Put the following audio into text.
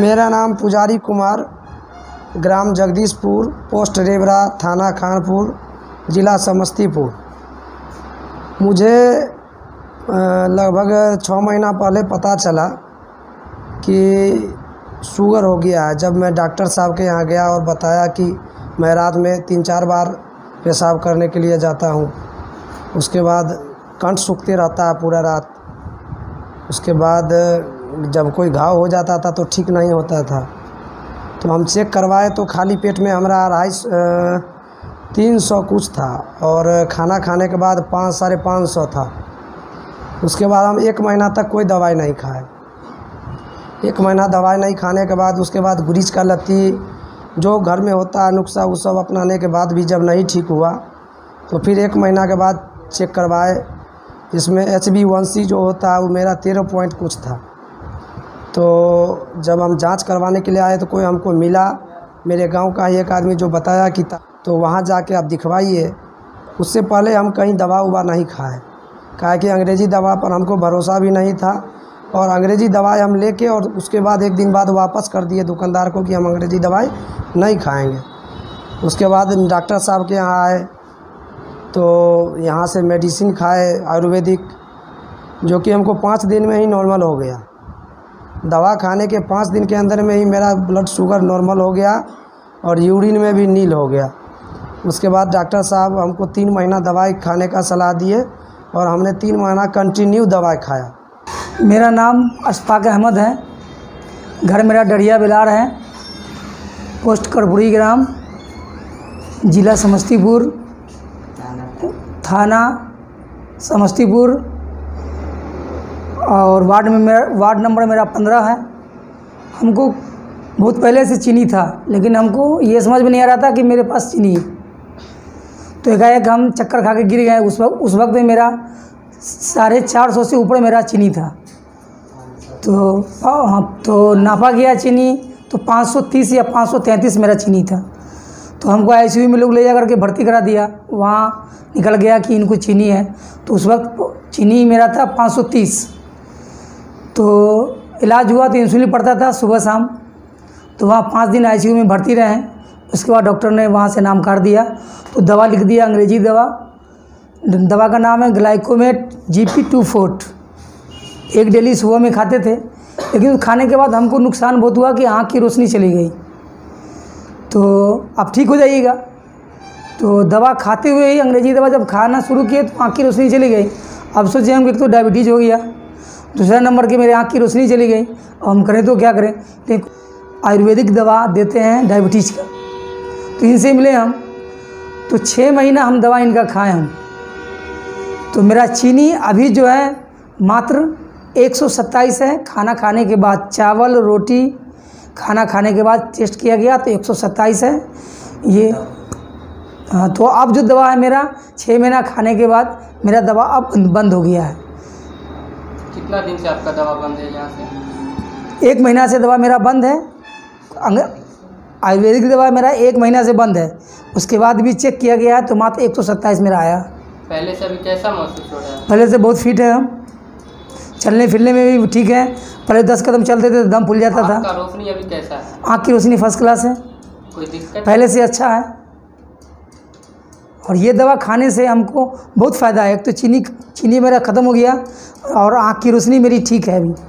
मेरा नाम पुजारी कुमार, ग्राम जगदीशपुर, पोस्ट रेबरा, थाना खानपुर, ज़िला समस्तीपुर। मुझे लगभग 6 महीना पहले पता चला कि शुगर हो गया है। जब मैं डॉक्टर साहब के यहाँ गया और बताया कि मैं रात में 3-4 बार पेशाब करने के लिए जाता हूँ, उसके बाद कंठ सूखते रहता है पूरा रात। उसके बाद जब कोई घाव हो जाता था तो ठीक नहीं होता था। तो हम चेक करवाए तो खाली पेट में हमारा 300 कुछ था और खाना खाने के बाद 500-550 था। उसके बाद हम 1 महीना तक कोई दवाई नहीं खाए। 1 महीना दवाई नहीं खाने के बाद उसके बाद गुरीश का लत्ती जो घर में होता है नुस्खा वो सब अपनाने के बाद भी जब नहीं ठीक हुआ तो फिर 1 महीना के बाद चेक करवाए। इसमें HB1C जो होता है वो मेरा 13 पॉइंट कुछ था। तो जब हम जांच करवाने के लिए आए तो कोई हमको मिला, मेरे गांव का ही एक आदमी जो बताया कि तो वहाँ जाके आप दिखवाइए। उससे पहले हम कहीं दवा उवा नहीं खाए, काहे कि अंग्रेज़ी दवा पर हमको भरोसा भी नहीं था। और अंग्रेज़ी दवाई हम लेके और उसके बाद 1 दिन बाद वापस कर दिए दुकानदार को कि हम अंग्रेज़ी दवाई नहीं खाएँगे। उसके बाद डॉक्टर साहब के यहाँ आए तो यहाँ से मेडिसिन खाए आयुर्वेदिक, जो कि हमको 5 दिन में ही नॉर्मल हो गया। दवा खाने के 5 दिन के अंदर में ही मेरा ब्लड शुगर नॉर्मल हो गया और यूरिन में भी नील हो गया। उसके बाद डॉक्टर साहब हमको 3 महीना दवाई खाने का सलाह दिए और हमने 3 महीना कंटिन्यू दवाई खाया। मेरा नाम अश्फाक अहमद है, घर मेरा डरिया बिलार है, पोस्ट कड़पूरी, ग्राम जिला समस्तीपुर, थाना समस्तीपुर, और वार्ड नंबर मेरा 15 है। हमको बहुत पहले से चीनी था, लेकिन हमको ये समझ में नहीं आ रहा था कि मेरे पास चीनी है। तो एकाएक हम चक्कर खा के गिर गए। उस वक्त में मेरा 450 से ऊपर मेरा चीनी था। तो हाँ, तो नापा गया चीनी तो 530 या 533 मेरा चीनी था। तो हमको ICU में लोग ले जा करके भर्ती करा दिया। वहाँ निकल गया कि इनको चीनी है। तो उस वक्त चीनी मेरा था 530। तो इलाज हुआ तो इंसुलिन पड़ता था सुबह शाम। तो वहाँ 5 दिन ICU में भर्ती रहे। उसके बाद डॉक्टर ने वहाँ से नाम काट दिया। तो दवा लिख दिया अंग्रेजी दवा। दवा का नाम है ग्लाइकोमेट GP 2 फोर्ट। एक डेली सुबह में खाते थे, लेकिन खाने के बाद हमको नुकसान बहुत हुआ कि आँख की रोशनी चली गई। तो आप ठीक हो जाइएगा। तो दवा खाते हुए ही अंग्रेजी दवा जब खाना शुरू किए तो आँख की रोशनी चली गई। अब सोचिए हमको एक तो डायबिटीज़ हो गया, दूसरा नंबर के मेरे आँख की रोशनी चली गई। अब हम करें तो क्या करें? देखो आयुर्वेदिक दवा देते हैं डायबिटीज़ का, तो इनसे मिले हम। तो 6 महीना हम दवा इनका खाएँ हम। तो मेरा चीनी अभी जो है मात्र 127 है। खाना खाने के बाद, चावल रोटी खाना खाने के बाद टेस्ट किया गया तो 127 है ये। हाँ, तो अब जो दवा है मेरा 6 महीना खाने के बाद मेरा दवा अब बंद हो गया है। कितना दिन से आपका दवा बंद है यहाँ से? 1 महीना से दवा मेरा बंद है। आयुर्वेदिक दवा मेरा 1 महीना से बंद है। उसके बाद भी चेक किया गया है तो मात्र 127 मेरा आया। पहले से अभी कैसा महसूस हो रहा है? पहले से बहुत फिट है हम, चलने फिरने में भी ठीक है। पहले 10 कदम चलते थे तो दम फूल जाता था। आँख का रोशनी अभी कैसा है? आँख की रोशनी फर्स्ट क्लास है, कोई दिक्कत पहले से अच्छा है। और ये दवा खाने से हमको बहुत फ़ायदा है। एक तो चीनी मेरा ख़त्म हो गया और आँख की रोशनी मेरी ठीक है अभी।